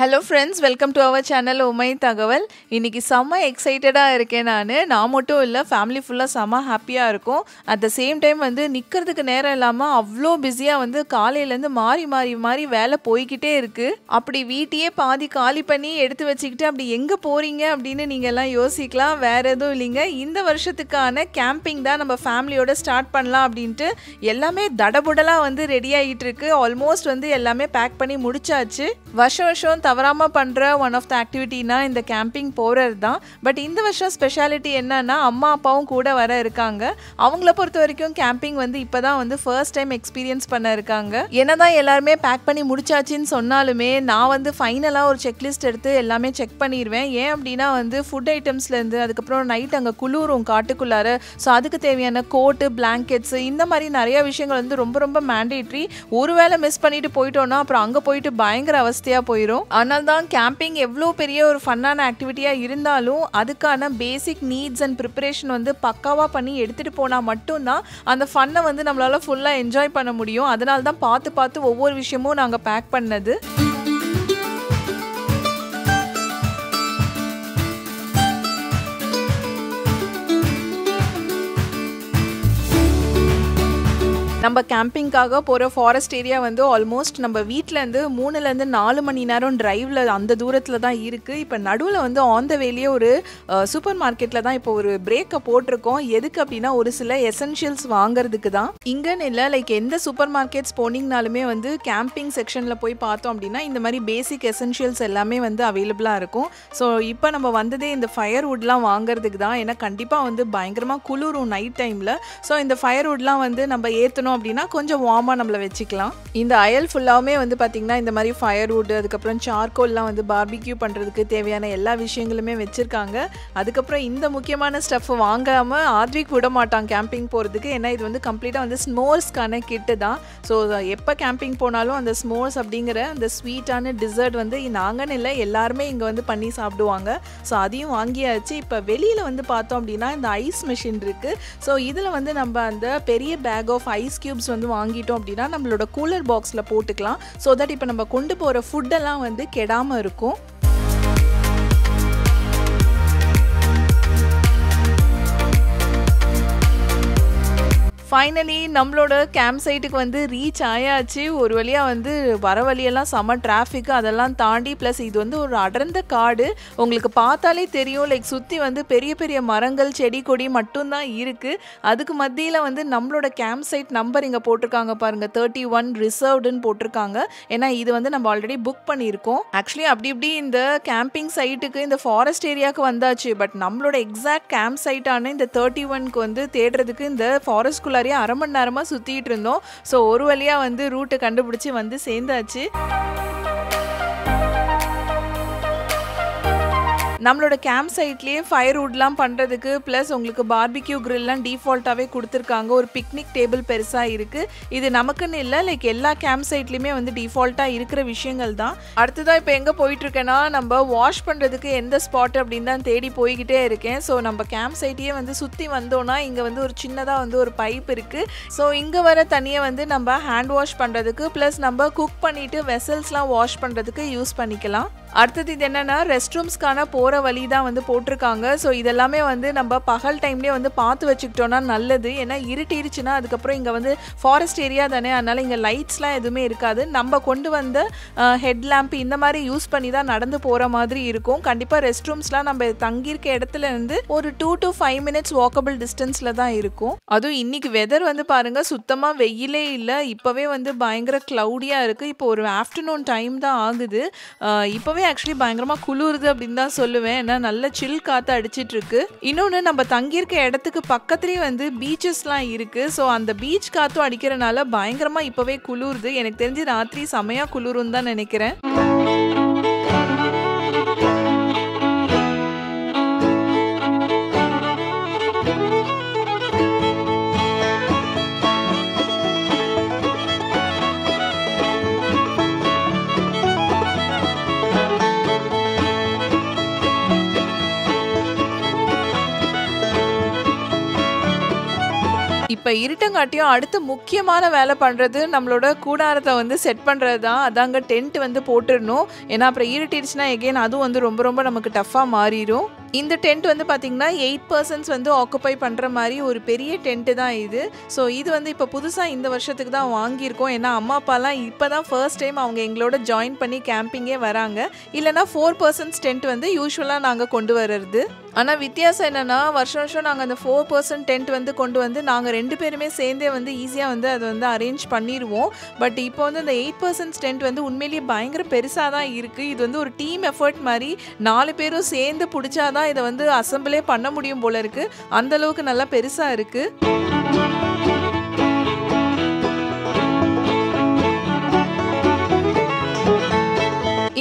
Hello friends, welcome to our channel Oh! My Thagaval. Inniki sama excited ah iruken naanu. Na mottum illa family fulla sama happy ah irukom. At the same time vandu nikkiradhukku neram illama avlo busy ah vandu kaalaiyila irundhu mari vela poikitte irukku. Apdi veetiye paadi kaali panni eduthu vechikitte apdi enga poringa apdinu neenga ella yosikkalam vera edho illinga. Indha varshathukana camping da நம்ம family oda start pannalam apdinittu ellame dadabudala vandu ready aagittu irukku. Almost vandu ellame pack panni mudichaachu. Varsha varsham தவராம பண்ற one of the activityனா இந்த camping போறதுதான். But இந்த வருஷம் speciality என்னன்னா அம்மா அப்பாவும் கூட வர இருக்காங்க. அவங்கள பொறுத்த வரைக்கும் கேம்பிங் வந்து இப்பதான் வந்து ஃபர்ஸ்ட் டைம் எக்ஸ்பீரியன்ஸ் பண்ண இருக்காங்க. என்னதான் எல்லாரும் பேக் பண்ணி முடிச்சாச்சுன்னு சொன்னாலுமே நான் வந்து ஃபைனலா ஒரு செக் லிஸ்ட் எடுத்து எல்லாமே செக் பண்ணிடுவேன். ஏன் அப்படினா வந்து ஃபுட் ஐட்டம்ஸ்ல இருந்து அதுக்கு அப்புறம் நைட் அங்க குளூரும் காட்டுக்குள்ளார சோ அதுக்கு தேவையான கோட், பிளாங்கெட்ஸ் இந்த மாதிரி நிறைய விஷயங்கள் வந்து ரொம்ப ரொம்ப மேண்டேட்டரி. ஒருவேளை மிஸ் பண்ணிட்டு போய்ட்டோம்னா அப்புறம் அங்க போய்ட்டு பயங்கர அவஸ்தையா போயிடும். அனல்தான் கேம்பிங் எவ்ளோ பெரிய ஒரு ஃபன்னான ஆக்டிவிட்டியா இருந்தாலும் அதுக்கான பேசிக் நீட்ஸ் அண்ட் பிரிப்பரேஷன் வந்து பக்காவா பண்ணி எடுத்துட்டு போனா மட்டும் தான் அந்த ஃபன்னை வந்து நம்மளால ஃபுல்லா என்ஜாய் பண்ண முடியும். அதனால தான் பார்த்து ஒவ்வொரு விஷயமும் நாங்க பேக் பண்ணது. நம்ம கேம்பிங்காக போகிற ஃபாரஸ்ட் ஏரியா வந்து ஆல்மோஸ்ட் நம்ம வீட்டிலேருந்து 3-4 மணி நேரம் டிரைவில் அந்த தூரத்தில் தான் இருக்குது. இப்போ நடுவில் வந்து ஆன் த வேலையே ஒரு சூப்பர் மார்க்கெட்டில் தான் இப்போ ஒரு பிரேக்கை போட்டிருக்கோம். எதுக்கு அப்படின்னா ஒரு சில எசென்ஷியல்ஸ் வாங்குறதுக்கு தான். இங்கன்னு இல்லை, லைக் எந்த சூப்பர் மார்க்கெட்ஸ் போனீங்கனாலுமே வந்து கேம்பிங் செக்ஷனில் போய் பார்த்தோம் அப்படின்னா இந்த மாதிரி பேசிக் எசென்ஷியல்ஸ் எல்லாமே வந்து அவைலபிளாக இருக்கும். ஸோ இப்போ நம்ம வந்ததே இந்த ஃபயர்வுட்லாம் வாங்குறதுக்கு தான். ஏன்னா கண்டிப்பாக வந்து பயங்கரமாக குளிரும் நைட் டைமில். ஸோ இந்த ஃபயர்வுட்லாம் வந்து நம்ம ஏற்றணும் அப்படினா கொஞ்சம் வார்மா நம்மள வெச்சிக்கலாம். இந்த அயல் ஃபுல்லாவே வந்து பாத்தீங்கன்னா இந்த மாதிரி ஃபயர்வுட் அதுக்கு அப்புறம் சார்கோல்லாம் வந்து பார்பிக்யூ பண்றதுக்கு தேவையான எல்லா விஷயங்களுமே வெச்சிருக்காங்க. அதுக்கு அப்புறம் இந்த முக்கியமான ஸ்டஃப் வாங்காம ஆத்விக் விட மாட்டான் கேம்பிங் போறதுக்கு. ஏன்னா இது வந்து கம்ப்ளீட்டா வந்து ஸ்மோர்ஸ்க்கான கிட் தான். சோ எப்ப கேம்பிங் போனாலும் அந்த ஸ்மோர்ஸ் அப்படிங்கற அந்த ஸ்வீட்டான டிசர்ட் வந்து நாங்கன்னு இல்ல எல்லாரும் இங்க வந்து பண்ணி சாப்பிடுவாங்க. சோ அதையும் வாங்கியாச்சு. இப்ப வெளியில வந்து பார்த்தோம் அப்படின்னா இந்த ஐஸ் மெஷின் இருக்கு. சோ இதுல வந்து நம்ம அந்த பெரிய பேக் ஆஃப் ஐஸ் கியூப்ஸ் வந்து வாங்கிட்டோம் அப்படின்னா நம்மளோட கூலர் பாக்ஸில் போட்டுக்கலாம். ஸோ தட் இப்போ நம்ம கொண்டு போகிற ஃபுட்டெல்லாம் வந்து கெடாமல் இருக்கும். ஃபைனலி நம்மளோட கேம்ப் சைட்டுக்கு வந்து ரீச் ஆயாச்சு. ஒரு வழியாக வந்து வர வழியெல்லாம் செம டிராஃபிக்கு அதெல்லாம் தாண்டி ப்ளஸ் இது வந்து ஒரு அடர்ந்த காடு. உங்களுக்கு பார்த்தாலே தெரியும் லைக் சுற்றி வந்து பெரிய பெரிய மரங்கள் செடி கொடி மட்டும்தான் இருக்குது. அதுக்கு மத்தியில் வந்து நம்மளோட கேம்ப் சைட் நம்பர் இங்கே போட்டிருக்காங்க பாருங்கள், 31 ரிசர்வ்டுன்னு போட்டிருக்காங்க. ஏன்னா இது வந்து நம்ம ஆல்ரெடி புக் பண்ணியிருக்கோம். ஆக்சுவலி அப்படி இந்த கேம்பிங் சைட்டுக்கு இந்த ஃபாரஸ்ட் ஏரியாவுக்கு வந்தாச்சு. பட் நம்மளோட எக்ஸாக்ட் கேம்ப் சைட்டான இந்த 31க்கு வந்து தேடுறதுக்கு இந்த ஃபாரஸ்ட்குள்ள அரை மணி நேரமா சுத்திட்டு இருந்தோம். சோ ஒரு வழியா வந்து ரூட் கண்டுபிடிச்சு வந்து சேர்ந்தாச்சு. நம்மளோட கேம்ப் சைட்லேயே ஃபயர்வுட்லாம் பண்ணுறதுக்கு ப்ளஸ் உங்களுக்கு பார்பிக்யூ கிரில்லாம் டிஃபால்ட்டாகவே கொடுத்துருக்காங்க. ஒரு பிக்னிக் டேபிள் பெருசாக இருக்குது. இது நமக்குன்னு இல்லை, லைக் எல்லா கேம்ப் சைட்லேயுமே வந்து டிஃபால்ட்டாக இருக்கிற விஷயங்கள் தான். அடுத்ததான் இப்போ எங்கே போயிட்டுருக்கேன்னா நம்ம வாஷ் பண்ணுறதுக்கு எந்த ஸ்பாட் அப்படின்னு தான் தேடி போய்கிட்டே இருக்கேன். ஸோ நம்ம கேம்ப் சைட்டையே வந்து சுற்றி வந்தோன்னா இங்கே வந்து ஒரு சின்னதாக வந்து ஒரு பைப் இருக்குது. ஸோ இங்கே வர தண்ணியை வந்து நம்ம ஹேண்ட் வாஷ் பண்ணுறதுக்கு ப்ளஸ் நம்ம குக் பண்ணிவிட்டு வெசல்ஸ்லாம் வாஷ் பண்ணுறதுக்கு யூஸ் பண்ணிக்கலாம். அடுத்தது இது என்னென்னா ரெஸ்ட் ரூம்ஸ்க்கான போகிற வழி தான் வந்து போட்டிருக்காங்க. ஸோ இதெல்லாமே வந்து நம்ம பகல் டைம்லேயே வந்து பார்த்து வச்சுக்கிட்டோன்னா நல்லது. ஏன்னா இருட்டிடுச்சுன்னா அதுக்கப்புறம் இங்கே வந்து ஃபாரஸ்ட் ஏரியா தானே, அதனால் இங்கே லைட்ஸ்லாம் எதுவுமே இருக்காது. நம்ம கொண்டு வந்த ஹெட் லேம்ப் இந்த மாதிரி யூஸ் பண்ணி தான் நடந்து போகிற மாதிரி இருக்கும். கண்டிப்பாக ரெஸ்ட் ரூம்ஸ்லாம் நம்ம தங்கியிருக்க இடத்துலேருந்து ஒரு 2 to 5 மினிட்ஸ் வாக்கபிள் டிஸ்டன்ஸில் தான் இருக்கும். அதுவும் இன்றைக்கி வெதர் வந்து பாருங்கள், சுத்தமாக வெயிலே இல்லை. இப்போவே வந்து பயங்கர க்ளவுடியாக இருக்குது. இப்போ ஒரு ஆஃப்டர்நூன் டைம் தான் ஆகுது. இப்போவே ஆக்சுவலி பயங்கரமா குளிருது அப்படின்னு தான் சொல்லுவேன். ஏன்னா நல்ல சில் காத்து அடிச்சிட்டு இருக்கு. இன்னொன்று நம்ம தங்கியிருக்க இடத்துக்கு பக்கத்துலேயே வந்து பீச்சஸ்லாம் இருக்கு. ஸோ அந்த பீச் காத்தும் அடிக்கிறனால பயங்கரமா இப்பவே குளிருது. எனக்கு தெரிஞ்சு ராத்திரி செமையா குளிருன்னு தான் நினைக்கிறேன். இப்ப இருட்டங்காட்டியும் அடுத்து முக்கியமான வேலை பண்றது நம்மளோட கூடாரத்தை வந்து செட் பண்றது தான். அதாங்க டென்ட் வந்து போட்டுறணும். ஏன்னா அப்புறம் இருட்டிடுச்சுனா எகைன் அதுவும் வந்து ரொம்ப ரொம்ப நமக்கு டஃபா மாறிடும். இந்த டென்ட் வந்து பாத்தீங்கன்னா 8 persons வந்து ஆக்குபை பண்ற மாதிரி ஒரு பெரிய டென்ட் தான் இது. ஸோ இது வந்து இப்போ புதுசாக இந்த வருஷத்துக்கு தான் வாங்கியிருக்கோம். ஏன்னா அம்மா அப்பாலாம் இப்போ தான் ஃபர்ஸ்ட் டைம் அவங்க எங்களோட ஜாயின் பண்ணி கேம்பிங்கே வராங்க. இல்லைனா 4 persons டென்ட் வந்து யூஸ்வலாக நாங்கள் கொண்டு வர்றது. ஆனால் வித்தியாசம் என்னென்னா வருஷம் வருஷம் நாங்கள் அந்த 4 person டென்ட் வந்து கொண்டு வந்து நாங்கள் 2 பேருமே சேர்ந்தே வந்து ஈஸியாக வந்து அதை வந்து அரேஞ்ச் பண்ணிடுவோம். பட் இப்போ வந்து அந்த 8 persons டென்ட் வந்து உண்மையிலேயே பயங்கர பெருசாக தான் இருக்குது. இது வந்து ஒரு டீம் எஃபர்ட் மாதிரி 4 பேரும் சேர்ந்து பிடிச்சாதான் இதை வந்து அசம்பிளே பண்ண முடியும் போல இருக்குது. அந்தளவுக்கு நல்லா பெருசாக இருக்குது.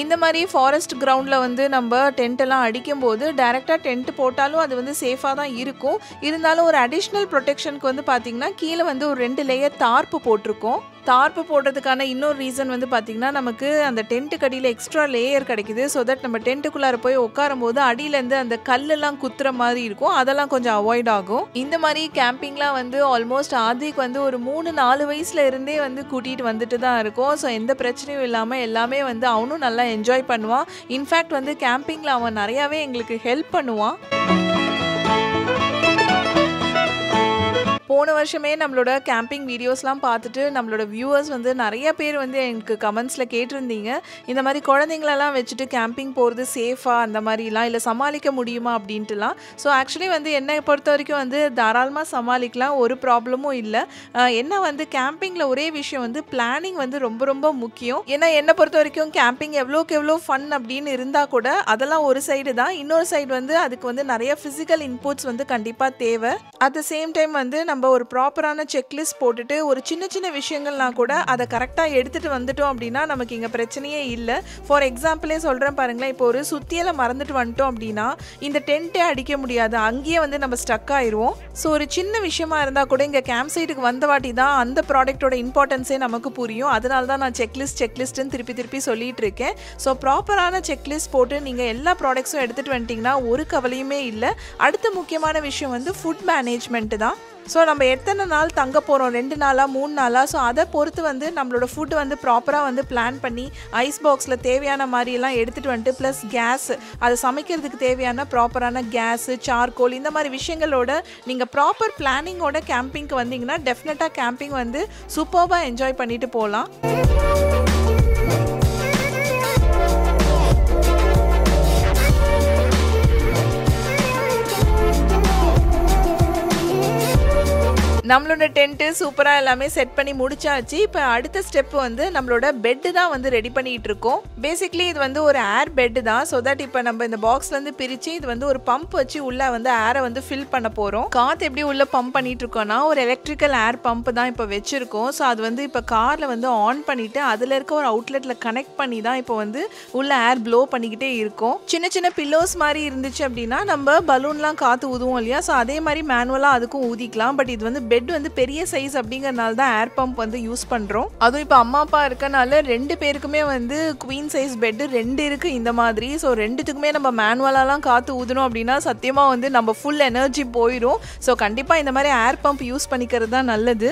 இந்த மாதிரி ஃபாரஸ்ட் கிரவுண்டில் வந்து நம்ம டென்ட்டெல்லாம் அடிக்கும்போது டேரெக்டாக டென்ட் போட்டாலும் அது வந்து சேஃபாக தான் இருக்கும். இருந்தாலும் ஒரு அடிஷ்னல் ப்ரொடெக்ஷனுக்கு வந்து பார்த்திங்கன்னா கீழே வந்து ஒரு 2 லேயர் தார்ப்பு போட்டிருக்கோம். தார்ப்பு போடுறதுக்கான இன்னொரு ரீசன் வந்து பார்த்திங்கன்னா நமக்கு அந்த டென்ட்டு கடியில் எக்ஸ்ட்ரா லேயர் கிடைக்குது. ஸோ தட் நம்ம டென்ட்டுக்குள்ளார போய் உட்காரும் போது அடியிலேருந்து அந்த கல்லெல்லாம் குத்துற மாதிரி இருக்கும். அதெல்லாம் கொஞ்சம் அவாய்ட் ஆகும். இந்த மாதிரி கேம்பிங்லாம் வந்து ஆல்மோஸ்ட் ஆதிக்கு வந்து ஒரு 3-4 வயசில் இருந்தே வந்து கூட்டிகிட்டு வந்துட்டு தான் இருக்கும். ஸோ எந்த பிரச்சனையும் இல்லாமல் எல்லாமே வந்து அவனும் நல்லா என்ஜாய் பண்ணுவான். இன்ஃபேக்ட் வந்து கேம்பிங்கில் அவன் நிறையாவே எங்களுக்கு ஹெல்ப் பண்ணுவான். போன வருஷமே நம்மளோட கேம்பிங் வீடியோஸ்லாம் பார்த்துட்டு நம்மளோட வியூவர்ஸ் வந்து நிறைய பேர் வந்து எனக்கு கமெண்ட்ஸில் கேட்டிருந்தீங்க, இந்த மாதிரி குழந்தைங்களெல்லாம் வச்சுட்டு கேம்பிங் போகிறது சேஃபாக அந்த மாதிரிலாம் இல்லை சமாளிக்க முடியுமா அப்படின்ட்டுலாம். ஸோ ஆக்சுவலி வந்து என்னை பொறுத்த வரைக்கும் வந்து தாராளமாக சமாளிக்கலாம், ஒரு ப்ராப்ளமும் இல்லை. என்ன வந்து கேம்பிங்கில் ஒரே விஷயம் வந்து பிளானிங் வந்து ரொம்ப ரொம்ப முக்கியம். ஏன்னா என்னை பொறுத்த வரைக்கும் கேம்பிங் எவ்வளோக்கு எவ்வளோ ஃபன் அப்படின்னு இருந்தால் கூட அதெல்லாம் ஒரு சைடு தான். இன்னொரு சைடு வந்து அதுக்கு வந்து நிறைய ஃபிசிக்கல் இன்புட்ஸ் வந்து கண்டிப்பாக தேவை. அட் த சேம் டைம் வந்து நம்ம ஒரு ப்ராப்பரான செக்லிஸ்ட் போட்டுட்டு ஒரு சின்ன சின்ன விஷயங்கள்லாம் கூட அதை கரெக்டாக எடுத்துகிட்டு வந்துட்டோம் அப்படின்னா நமக்கு இங்கே பிரச்சனையே இல்லை. ஃபார் எக்ஸாம்பிளே சொல்கிறேன் பாருங்களேன், இப்போ ஒரு சுத்தியலை மறந்துட்டு வந்துட்டோம் அப்படின்னா இந்த டென்ட்டே அடிக்க முடியாது, அங்கேயே வந்து நம்ம ஸ்டக் ஆயிடுவோம். ஸோ ஒரு சின்ன விஷயமா இருந்தால் கூட இங்கே கேம்ப் சைட்டுக்கு வந்த வாட்டி தான் அந்த ப்ராடக்டோட இம்பார்ட்டன்ஸே நமக்கு புரியும். அதனால தான் நான் செக்லிஸ்ட்டுன்னு திருப்பி சொல்லிட்டு இருக்கேன். ஸோ ப்ராப்பரான செக்லிஸ்ட் போட்டு நீங்கள் எல்லா ப்ராடக்ட்ஸும் எடுத்துகிட்டு வந்துட்டிங்கன்னா ஒரு கவலையுமே இல்லை. அடுத்த முக்கியமான விஷயம் வந்து ஃபுட் மேனேஜ்மெண்ட்டு தான். ஸோ நம்ம எத்தனை நாள் தங்க போகிறோம், 2 நாளா 3 நாளா, ஸோ அதை பொறுத்து வந்து நம்மளோட ஃபுட் வந்து ப்ராப்பராக வந்து பிளான் பண்ணி ஐஸ் பாக்ஸில் தேவையான மாதிரியெல்லாம் எடுத்துகிட்டு வந்துட்டு ப்ளஸ் கேஸ், அதை சமைக்கிறதுக்கு தேவையான ப்ராப்பரான கேஸு, சார்கோல், இந்த மாதிரி விஷயங்களோட நீங்கள் ப்ராப்பர் பிளானிங்கோட கேம்பிங்க்கு வந்தீங்கன்னா டெஃபினட்டாக கேம்பிங் வந்து சூப்பராக என்ஜாய் பண்ணிட்டு போகலாம். நம்மளோட டென்ட்டு சூப்பராக எல்லாமே செட் பண்ணி முடிச்சாச்சு. இப்போ அடுத்த ஸ்டெப் வந்து நம்மளோட பெட்டு தான் வந்து ரெடி பண்ணிகிட்டு இருக்கோம். பேசிக்லி இது வந்து ஒரு ஏர் பெட்டு தான். ஸோ தட் இப்போ நம்ம இந்த பாக்ஸ்லேருந்து பிரித்து இது வந்து ஒரு பம்ப் வச்சு உள்ளே வந்து ஏரை வந்து ஃபில் பண்ண போகிறோம். காற்று எப்படி உள்ளே பம்ப் பண்ணிகிட்டு இருக்கோன்னா ஒரு எலக்ட்ரிக்கல் ஏர் பம்ப் தான் இப்போ வச்சுருக்கோம். ஸோ அது வந்து இப்போ காரில் வந்து ஆன் பண்ணிவிட்டு அதில் இருக்க ஒரு அவுட்லெட்டில் கனெக்ட் பண்ணி தான் இப்போ வந்து உள்ள ஏர் ப்ளோ பண்ணிக்கிட்டே இருக்கும். சின்ன சின்ன பில்லோஸ் மாதிரி இருந்துச்சு அப்படின்னா நம்ம பலூன்லாம் காற்று ஊதுவோம் இல்லையா, ஸோ அதே மாதிரி மேனுவலாக அதுக்கும் ஊதிக்கலாம். பட் இது வந்து பெட் வந்து பெரிய சைஸ் அப்படிங்கறனால தான் ஏர் பம்ப் வந்து யூஸ் பண்றோம். அதுவும் இப்போ அம்மா அப்பா இருக்கனால 2 பேருக்குமே வந்து குவீன் சைஸ் பெட் 2 இருக்கு இந்த மாதிரி. ஸோ 2த்துக்குமே நம்ம மேனுவலாலாம் காற்று ஊதணும் அப்படின்னா சத்தியமா வந்து நம்ம ஃபுல் எனர்ஜி போயிடும். ஸோ கண்டிப்பா இந்த மாதிரி ஏர் பம்ப் யூஸ் பண்ணிக்கிறது தான் நல்லது.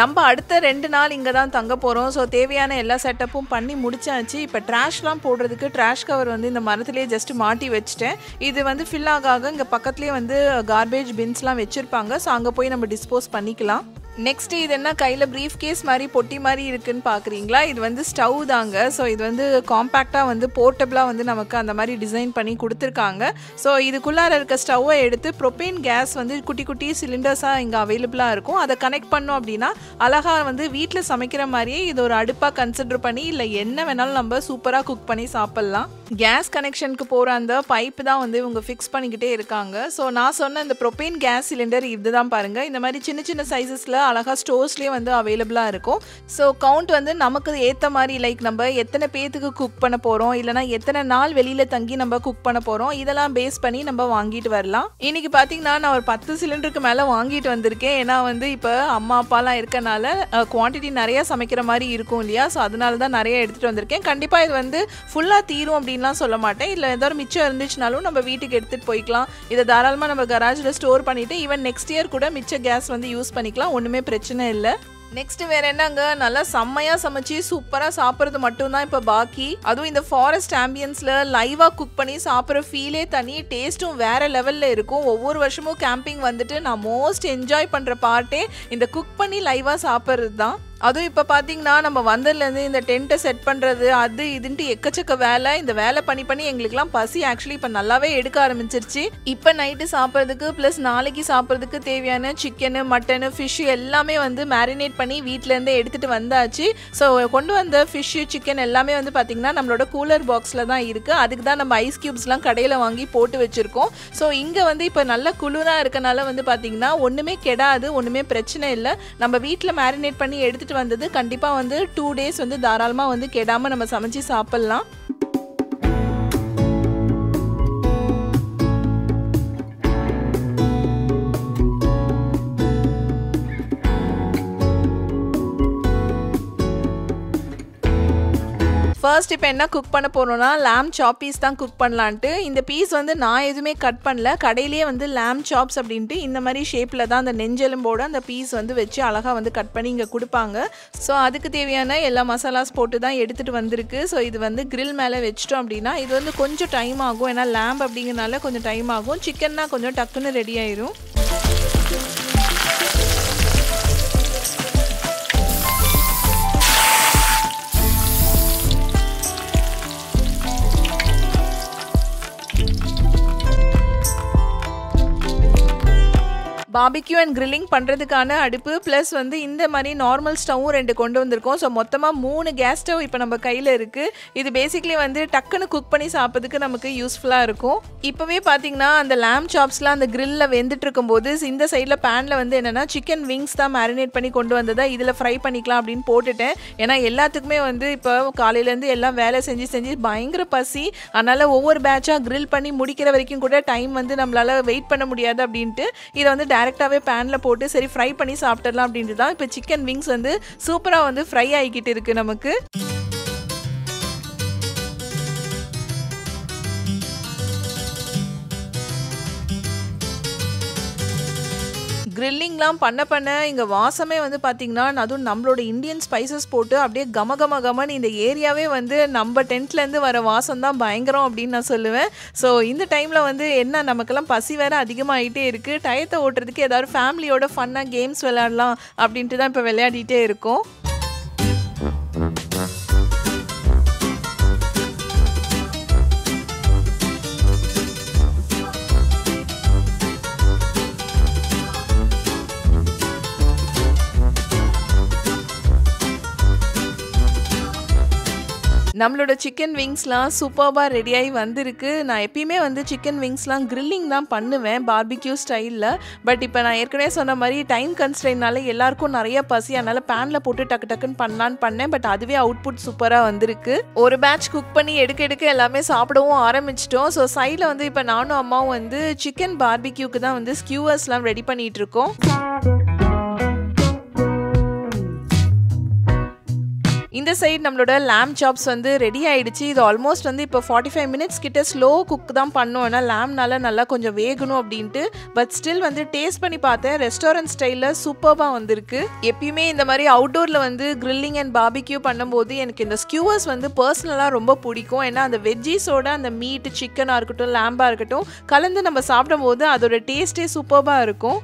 நம்ம அடுத்த 2 நாள் இங்கே தான் தங்க போகிறோம். ஸோ தேவையான எல்லா செட்டப்பும் பண்ணி முடிச்சாச்சு. இப்போ ட்ராஷ்லாம் போடுறதுக்கு ட்ராஷ் கவர் வந்து இந்த மரத்துலேயே ஜஸ்ட்டு மாட்டி வச்சுட்டேன். இது வந்து ஃபில் ஆக இங்கே பக்கத்துலேயே வந்து கார்பேஜ் பின்ஸ்லாம் வச்சுருப்பாங்க. ஸோ அங்கே போய் நம்ம டிஸ்போஸ் பண்ணிக்கலாம். நெக்ஸ்ட் இது என்ன கையில் ப்ரீஃப் கேஸ் மாதிரி பொட்டி மாதிரி இருக்குன்னு பார்க்குறீங்களா, இது வந்து ஸ்டவ் தாங்க. ஸோ இது வந்து காம்பேக்டாக வந்து போர்ட்டபிளாக வந்து நமக்கு அந்த மாதிரி டிசைன் பண்ணி கொடுத்துருக்காங்க. ஸோ இதுக்குள்ளார இருக்க ஸ்டவ்வை எடுத்து ப்ரொபேன் கேஸ் வந்து குட்டி குட்டி சிலிண்டர்ஸாக இங்கே அவைலபிளாக இருக்கும். அதை கனெக்ட் பண்ணோம் அப்படின்னா அழகாக வந்து வீட்டில் சமைக்கிற மாதிரியே இது ஒரு அடுப்பாக கன்சிடர் பண்ணி இல்லை என்ன வேணாலும் நம்ம சூப்பராக குக் பண்ணி சாப்பிட்லாம். கேஸ் கனெக்ஷனுக்கு போகிற அந்த பைப்பு தான் வந்து இவங்க ஃபிக்ஸ் பண்ணிக்கிட்டே இருக்காங்க. ஸோ நான் சொன்ன இந்த ப்ரொபேன் கேஸ் சிலிண்டர் இதுதான் பாருங்கள். இந்த மாதிரி சின்ன சின்ன சைஸஸில் அழகா ஸ்டோர்ஸ்லயே வந்து அவேலபிளா இருக்கும். சோ கவுண்ட் வந்து நமக்கு ஏத்த மாதிரி லைக் நம்ம எத்தனை பேத்துக்கு குக் பண்ண போறோம் இல்லனா எத்தனை நாள் வெளியில தங்கி நம்ம குக் பண்ண போறோம் இதெல்லாம் பேஸ் பண்ணி நம்ம வாங்கிட்டு வரலாம். இன்னைக்கு பாத்தீங்கன்னா நான் ஒரு 10 சிலிண்டருக்கு மேல வாங்கிட்டு வந்திருக்கேன். ஏனா வந்து இப்ப அம்மா அப்பாலாம் இருக்கனால குவாண்டிட்டி நிறைய சமைக்கிற மாதிரி இருக்கும் இல்லையா? சோ அதனால தான் நிறைய எடுத்துட்டு வந்திருக்கேன். கண்டிப்பா இது வந்து ஃபுல்லா தீரும் அப்படின்லாம் சொல்ல மாட்டேன். இல்ல ஏதாவது மிச்சம் இருந்துச்சுனாலும் நம்ம வீட்டுக்கு எடுத்துட்டு போய்க்கலாம். இத தாராளமா நம்ம கராஜ்ல ஸ்டோர் பண்ணிட்டு ஈவன் நெக்ஸ்ட் இயர் கூட மிச்ச கேஸ் வந்து யூஸ் பண்ணிக்கலாம். ஒண்ணுமே பிரச்சனை இல்ல. நெக்ஸ்ட் வேற என்னங்க, நல்லா செம்மையா சமைச்சு சூப்பரா சாப்பிடுறது மட்டும்தான் இப்ப பாக்கி. அதுவும் இந்த ஃபாரஸ்ட் ஆம்பியன்ஸ்ல லைவா குக் பண்ணி சாப்பிட்ற ஃபீலே தனி, டேஸ்ட்டும் வேற லெவல்ல இருக்கும். ஒவ்வொரு வருஷமும் கேம்பிங் வந்துட்டு நான் மோஸ்ட் என்ஜாய் பண்ற பார்ட்டே இந்த குக் பண்ணி லைவா சாப்பிட்றது தான். அதுவும் இப்போ பார்த்தீங்கன்னா நம்ம வந்ததுலேருந்து இந்த டென்ட்டை செட் பண்ணுறது அது இதுன்ட்டு எக்கச்சக்க வேலை. இந்த வேலை பண்ணி பண்ணி எங்களுக்குலாம் பசி ஆக்சுவலி இப்போ நல்லாவே எடுக்க ஆரம்பிச்சிருச்சு. இப்போ நைட்டு சாப்பிட்றதுக்கு ப்ளஸ் நாளைக்கு சாப்பிட்றதுக்கு தேவையான சிக்கனு மட்டனு ஃபிஷ்ஷு எல்லாமே வந்து மேரினேட் பண்ணி வீட்டிலேருந்தே எடுத்துகிட்டு வந்தாச்சு. ஸோ கொண்டு வந்த ஃபிஷ்ஷு சிக்கன் எல்லாமே வந்து பார்த்திங்கன்னா நம்மளோட கூலர் பாக்ஸில் தான் இருக்குது. அதுக்கு தான் நம்ம ஐஸ் க்யூப்ஸ்லாம் கடையில் வாங்கி போட்டு வச்சுருக்கோம். ஸோ இங்கே வந்து இப்போ நல்ல குளிராக இருக்கனால வந்து பார்த்திங்கன்னா ஒன்றுமே கெடாது, ஒன்றுமே பிரச்சனை இல்லை. நம்ம வீட்டில் மேரினேட் பண்ணி எடுத்துகிட்டு வந்தது கண்டிப்பா வந்து 2 days வந்து தாராளமா வந்து கெடாம நம்ம சமைச்சு சாப்பிடலாம். ஃபர்ஸ்ட் இப்போ என்ன குக் பண்ண போகிறோன்னா லேம் சாப் பீஸ் தான் குக் பண்ணலான்ட்டு. இந்த பீஸ் வந்து நான் எதுவுமே கட் பண்ணல. கடையிலேயே வந்து லேம் சாப்ஸ் அப்படின்ட்டு இந்த மாதிரி ஷேப்பில் தான் அந்த நெஞ்செலும்போடு அந்த பீஸ் வந்து வச்சு அழகாக வந்து கட் பண்ணி இங்கே கொடுப்பாங்க. ஸோ அதுக்கு தேவையான எல்லா மசாலாஸ் போட்டு தான் எடுத்துகிட்டு வந்திருக்கு. ஸோ இது வந்து கிரில் மேலே வச்சிட்டோம் அப்படின்னா இது வந்து கொஞ்சம் டைம் ஆகும். ஏன்னா லேம் அப்படிங்கிறனால கொஞ்சம் டைம் ஆகும். சிக்கன்னா கொஞ்சம் டக்குன்னு ரெடி ஆயிரும். பார்பிக்யூ அண்ட் கிரில்லிங் பண்ணுறதுக்கான அடுப்பு ப்ளஸ் வந்து இந்த மாதிரி நார்மல் ஸ்டவ்வும் 2 கொண்டு வந்திருக்கோம். ஸோ மொத்தமாக 3 கேஸ் ஸ்டவ் இப்போ நம்ம கையில் இருக்குது. இது பேசிக்லி வந்து டக்குன்னு குக் பண்ணி சாப்பிட்றதுக்கு நமக்கு யூஸ்ஃபுல்லாக இருக்கும். இப்போவே பார்த்தீங்கன்னா அந்த லேம் சாப்ஸ்லாம் அந்த கிரில்லில் வெந்துட்டு இருக்கும்போது இந்த சைடில் பேனில் வந்து என்னென்னா சிக்கன் விங்ஸ் தான் மேரினேட் பண்ணி கொண்டு வந்ததா இதில் ஃப்ரை பண்ணிக்கலாம் அப்படின்னு போட்டுட்டேன். ஏன்னா எல்லாத்துக்குமே வந்து இப்போ காலையிலேருந்து எல்லாம் வேலை செஞ்சு செஞ்சு பயங்கர பசி. அதனால் ஒவ்வொரு பேட்சாக கிரில் பண்ணி முடிக்கிற வரைக்கும் கூட டைம் வந்து நம்மளால் வெயிட் பண்ண முடியாது அப்படின்ட்டு இதை வந்து டேரெக்டாகவே பேனில் போட்டு சரி ஃப்ரை பண்ணி சாப்பிட்டுடலாம் அப்படின்ட்டு தான் இப்போ சிக்கன் விங்ஸ் வந்து சூப்பராக வந்து ஃப்ரை ஆகிக்கிட்டு இருக்குது நமக்கு. கிரில்லிங்லாம் பண்ண பண்ண இங்கே வாசமே வந்து பார்த்திங்கன்னா அதுவும் நம்மளோட இந்தியன் ஸ்பைசஸ் போட்டு அப்படியே கமகமகமன்னு இந்த ஏரியாவே வந்து நம்ம டென்ட்லேருந்து வர வாசம் தான் பயங்கரம் அப்படின்னு நான் சொல்லுவேன். ஸோ இந்த டைமில் வந்து என்ன நமக்கெல்லாம் பசி வேறு அதிகமாகிட்டே இருக்குது. டயத்தை ஓட்டுறதுக்கு ஏதாவது ஃபேமிலியோட ஃபன்னாக கேம்ஸ் விளையாடலாம் அப்படின்ட்டு தான் இப்போ விளையாடிகிட்டே இருக்கோம். நம்மளோட சிக்கன் விங்ஸ்லாம் சூப்பராக ரெடியாகி வந்திருக்கு. நான் எப்பயுமே வந்து சிக்கன் விங்ஸ்லாம் கிரில்லிங் தான் பண்ணுவேன் பார்பிக்யூ ஸ்டைலில். பட் இப்போ நான் ஏற்கனவே சொன்ன மாதிரி டைம் கன்ஸ்ட்ரெயினால எல்லாருக்கும் நிறைய பசி, அதனால் பேனில் போட்டு டக்கு டக்குன்னு பண்ணலான்னு பண்ணேன். பட் அதுவே அவுட்புட் சூப்பராக வந்திருக்கு. ஒரு பேட்ச் குக் பண்ணி எடுக்க எடுக்க எல்லாமே சாப்பிடவும் ஆரம்பிச்சிட்டோம். ஸோ சைடில் வந்து இப்போ நானும் அம்மாவும் வந்து சிக்கன் பார்பிக்யூக்கு தான் வந்து ஸ்கியூவர்ஸ்லாம் ரெடி பண்ணிகிட்டு இருக்கோம். இந்த சைடு நம்மளோட லேம் சாப்ஸ் வந்து ரெடி ஆகிடுச்சு. இது ஆல்மோஸ்ட் வந்து இப்போ 45 minutes கிட்ட ஸ்லோ குக் தான் பண்ணோம். ஏன்னா லேம்னால நல்லா கொஞ்சம் வேகணும் அப்படின்ட்டு. பட் ஸ்டில் வந்து டேஸ்ட் பண்ணி பார்த்தேன், ரெஸ்டாரண்ட் ஸ்டைலில் சூப்பராக வந்திருக்கு. எப்பயுமே இந்த மாதிரி அவுட்டோரில் வந்து கிரில்லிங் அண்ட் பார்பிக்யூ பண்ணும்போது எனக்கு இந்த ஸ்கியூவர்ஸ் வந்து பர்சனலாக ரொம்ப பிடிக்கும். ஏன்னா அந்த வெஜ்ஜீஸோட அந்த மீட்டு சிக்கனாக இருக்கட்டும் லேம்பாக இருக்கட்டும் கலந்து நம்ம சாப்பிடும்போது அதோட டேஸ்ட்டே சூப்பராக இருக்கும்.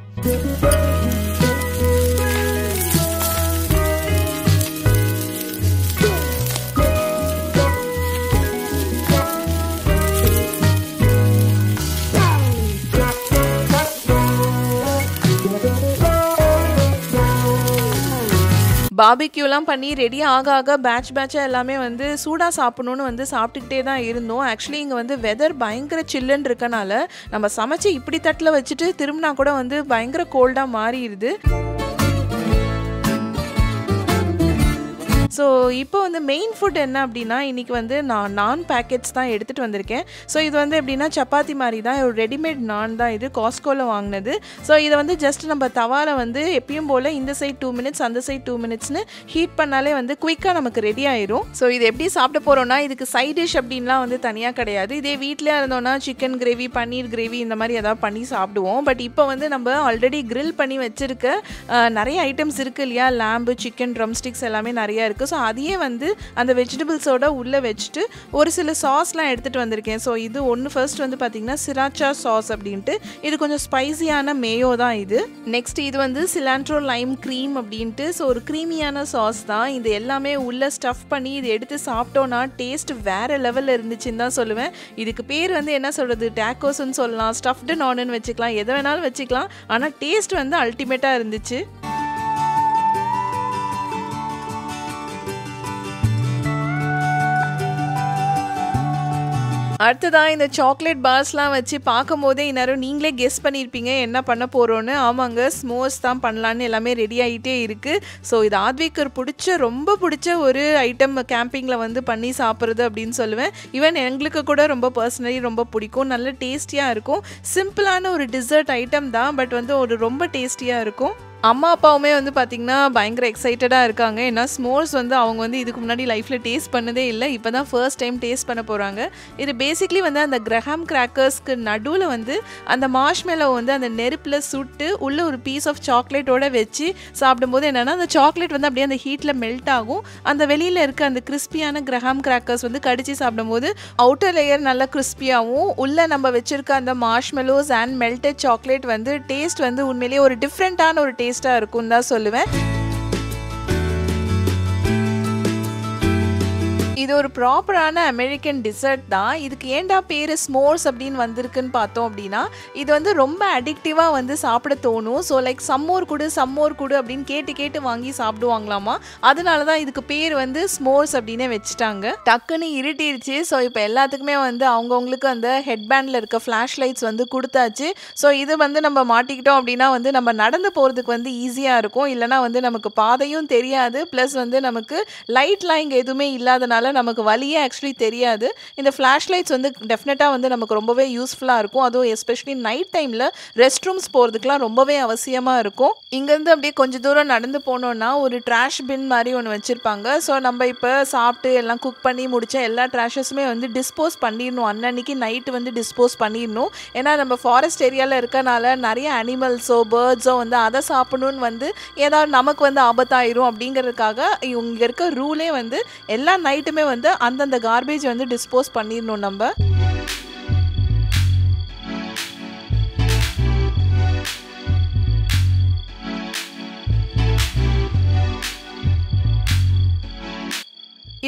பார்பிக்யூலாம் பண்ணி ரெடி ஆக ஆக பேட்ச் பேட்சாக எல்லாமே வந்து சூடாக சாப்பிட்ணுன்னு வந்து சாப்பிட்டுக்கிட்டே தான் இருந்தோம். ஆக்சுவலி இங்கே வந்து வெதர் பயங்கர சில்லுன்னு இருக்கனால நம்ம சமைச்சு இப்படி தட்டில் வச்சுட்டு திரும்பினா கூட வந்து பயங்கர கோல்டாக மாறிடுது. So now the main food is naan packets. So this is chapati ready-made naan Costco. So this is just this side 2 minutes and this side 2 minutes heat quicker ready. So this is a side dish chicken gravy, paneer gravy but now we already grill items lamb, chicken, drumsticks எல்லாமே நிறைய இருக்கு so அதையே அந்த வெஜிடபிள்ஸோட உள்ள வெச்சிட்டு ஒரு சில சாஸ்லாம் எடுத்துட்டு வந்திருக்கேன் சோ இது ஒன்னு ஃபர்ஸ்ட் பாத்தீங்கன்னா sriracha சாஸ் அப்படிட்டு இது கொஞ்சம் ஸ்பைசியான மேயோ தான் இது நெக்ஸ்ட் இது cilantro lime cream அப்படிட்டு சோ ஒரு creamyயான சாஸ் தான் இது எல்லாமே உள்ள ஸ்டஃப் பண்ணி இது எடுத்து சாப்பிட்டோம்னா டேஸ்ட் வேற லெவல்ல இருந்துச்சுன்னு தான் சொல்லுவேன் இதுக்கு பேர் என்ன சொல்றது டாக்கோஸ் னு சொல்லலாம் ஸ்டஃப்ட் நான்ன்னு வெச்சுக்கலாம் எது வேணாலும் வெச்சுக்கலாம் ஆனா டேஸ்ட் அல்டிமேட்டா இருந்துச்சு அடுத்ததா இந்த சாக்லேட் பார்ஸ்லாம் வச்சு பாக்கும்போதே எல்லாரும் நீங்களே கெஸ் பண்ணிருப்பீங்க என்ன பண்ண போறோம்னு ஆமாங்க ஸ்மோஸ் தான் பண்ணலாம்னு எல்லாமே ரெடி ஆயிட்டே இருக்கு சோ இது ஆத்விகர் பிடிச்ச ரொம்ப பிடிச்ச ஒரு ஐட்டம் கேம்பிங்ல பண்ணி சாப்பிறது அப்படினு சொல்லுவேன் ஈவன் உங்களுக்கு கூட ரொம்ப पर्सनली ரொம்ப பிடிக்கும் நல்ல டேஸ்டியா இருக்கும் சிம்பிளான ஒரு டெசர்ட் ஐட்டம் தான் பட் ஒரு ரொம்ப டேஸ்டியா இருக்கும் அம்மா அப்பாவுமே பாத்தீங்கன்னா பயங்கர எக்ஸைட்டடா இருக்காங்க ஏன்னா ஸ்மோர்ஸ் அவங்க இதுக்கு முன்னாடி லைஃப்ல டேஸ்ட் பண்ணதே இல்ல இப்போதான் ஃபர்ஸ்ட் டைம் டேஸ்ட் பண்ண போறாங்க இது பேசிக்கலி அந்த கிரஹாம் கிராக்கர்ஸ்க்கு நடுவுல அந்த மார்ஷ்மெலோ அந்த நெருப்புல சுட்டு உள்ள ஒரு பீஸ் ஆஃப் சாக்லேட்டோட வெச்சு சாப்பிடும்போது என்னன்னா அந்த சாக்லேட் அப்படியே அந்த ஹீட்ல மெல்ட் ஆகும் அந்த வெளியில இருக்க அந்த கிறிஸ்பியான கிரஹாம் கிராக்கர்ஸ் கடிச்சு சாப்பிடும்போது அவுட்டர் லேயர் நல்லா கிறிஸ்பியாவும் உள்ள நம்ம வெச்சிருக்க அந்த marshmallows and melted chocolate taste உண்மையிலேயே ஒரு டிஃபரெண்டான ஒரு டேஸ்ட் இருக்குன்னு தான் சொல்லுவேன் இது ஒரு ப்ராப்பரான அமெரிக்கன் டிசர்ட் தான் இதுக்கு ஏண்டா பேர் ஸ்மோர்ஸ் அப்படினு வந்திருக்குன்னு பார்த்தோம் அப்படினா இது ரொம்ப அடிக்டிவா சாப்பிட தோணும் சோ லைக் சம்மோர் குடு அப்படினு கேட்டு வாங்கி சாப்பிடுவாங்களாமா அதனால தான் இதுக்கு பேர் ஸ்மோர்ஸ் அப்படினே வெச்சிட்டாங்க டக்குனு இருட்டிருச்சு சோ இப்போ எல்லாத்துக்குமே அவங்களுக்கு அந்த ஹெட் பேண்ட்ல இருக்க ஃபிளாஷ் லைட்ஸ் கொடுத்தாச்சு சோ இது நம்ம மாட்டிக்கிட்டோம் அப்படினா நம்ம நடந்து போறதுக்கு ஈஸியா இருக்கும் இல்லனா நமக்கு பாதையும் தெரியாது ப்ளஸ் நமக்கு லைட்லாம் இங்க எதுமே இல்லாதனால நமக்கு வலியே एक्चुअली தெரியாது இந்த ஃபிளாஷ் லைட்ஸ் டெஃபினட்டா நமக்கு ரொம்பவே யூஸ்ஃபுல்லா இருக்கும் அது எஸ்பெஷியலி நைட் டைம்ல ரெஸ்ட் ரூம்ஸ் போறதுக்குலாம் ரொம்பவே அவசியமா இருக்கும் இங்க அப்படியே கொஞ்ச தூரம் நடந்து போனோம்னா ஒரு ட்ராஷ் பின் மாதிரி ஒன்னு வச்சிருப்பாங்க சோ நம்ம இப்ப சாப்பிட்டு எல்லாம் குக் பண்ணி முடிச்ச எல்லா ட்ராஷஸுமே டிஸ்போஸ் பண்ணிரணும் அன்னைக்கு நைட் டிஸ்போஸ் பண்ணிரணும் ஏனா நம்ம ஃபாரஸ்ட் ஏரியால இருக்கனால நிறைய அனிமல்ஸோ பர்ட்ஸோ அத சாப்பிடணும் ஏதாவது நமக்கு ஆபத்தாயிரும் அப்படிங்கறதுக்காக இங்க இருக்க ரூலே எல்லா night and then the garbage dispose பண்ணிரணும் நம்ம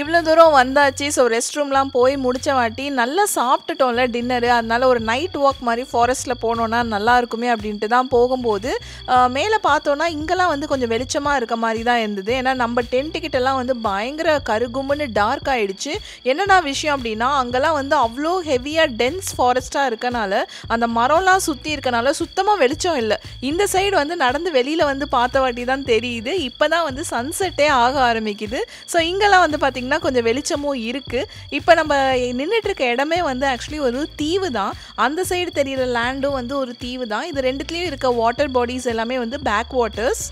இவ்வளோ தூரம் வந்தாச்சு ஸோ ரெஸ்ட் ரூம்லாம் போய் முடிச்ச வாட்டி நல்லா சாப்பிட்டுட்டோம்ல டின்னரு அதனால ஒரு நைட் வாக் மாதிரி ஃபாரஸ்ட்டில் போனோன்னா நல்லா இருக்குமே அப்படின்ட்டு தான் போகும்போது மேலே பார்த்தோன்னா இங்கெல்லாம் கொஞ்சம் வெளிச்சமாக இருக்க மாதிரி தான் இருந்தது ஏன்னா நம்ம டென்ட்டுக்கிட்டலாம் பயங்கர கருகும்னு டார்க் ஆகிடுச்சு என்னென்ன விஷயம் அப்படின்னா அங்கெல்லாம் அவ்வளோ ஹெவியாக டென்ஸ் ஃபாரஸ்ட்டாக இருக்கனால அந்த மரம்லாம் சுற்றி இருக்கனால சுத்தமாக வெளிச்சம் இல்லை இந்த சைடு நடந்து வெளியில் பார்த்த வாட்டி தான் தெரியுது இப்போ தான் சன்செட்டே ஆக ஆரம்பிக்குது ஸோ இங்கெல்லாம் பார்த்திங்கன்னா கொஞ்சம் வெளிச்சமும் இருக்கு இப்போ நம்ம நின்னுட்டு இருக்க இடமே ஆக்சுவலி ஒரு தீவு தான் அந்த சைடு தெரியற லேண்டும் ஒரு தீவு தான் இது ரெண்டுத்துலயும் இருக்க வாட்டர் பாடிஸ் எல்லாமே பேக் வாட்டர்ஸ்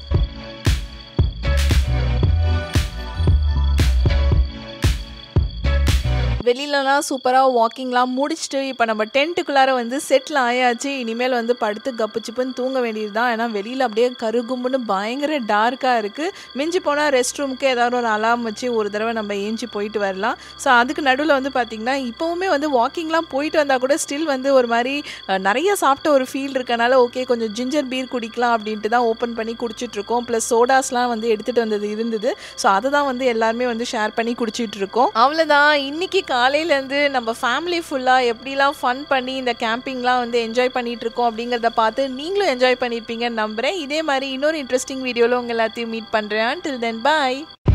வெளியிலலாம் சூப்பராக வாக்கிங்லாம் முடிச்சுட்டு இப்போ நம்ம டென்ட்டுக்குள்ளார செட்டில் ஆயாச்சு இனிமேல் படுத்து கப்புச்சிப்புன்னு தூங்க வேண்டியது தான் ஏன்னா வெளியில் அப்படியே கருகும்னு பயங்கர டார்க்காக இருக்குது மிஞ்சி போனால் ரெஸ்ட் ரூமுக்கு ஏதாவது ஒரு அலாம் வச்சு ஒரு தடவை நம்ம ஏஞ்சி போயிட்டு வரலாம் ஸோ அதுக்கு நடுவில் பார்த்திங்கன்னா இப்போவுமே வாக்கிங்லாம் போயிட்டு வந்தால் கூட ஸ்டில் ஒரு மாதிரி நிறைய சாப்பிட்ட ஒரு ஃபீல் இருக்கனால ஓகே கொஞ்சம் ஜிஞ்சர் பீர் குடிக்கலாம் அப்படின்ட்டு தான் ஓப்பன் பண்ணி குடிச்சிட்ருக்கோம் ப்ளஸ் சோடாஸ்லாம் எடுத்துகிட்டு வந்தது இருந்தது ஸோ அதை தான் எல்லாருமே ஷேர் பண்ணி குடிச்சிட்ருக்கோம் அவ்வளோதான் இன்றைக்கி காலையில இருந்து நம்ம ஃபேமிலி ஃபுல்லா எப்படிலாம் ஃபன் பண்ணி இந்த கேம்பிங்லாம் என்ஜாய் பண்ணிட்டு இருக்கோம் அப்படிங்கறத பார்த்து நீங்களும் என்ஜாய் பண்ணிருப்பீங்கன்னு நம்புறேன் இதே மாதிரி இன்னொரு இன்ட்ரெஸ்டிங் வீடியோல உங்க எல்லாத்தையும் மீட் பண்றேன் till then bye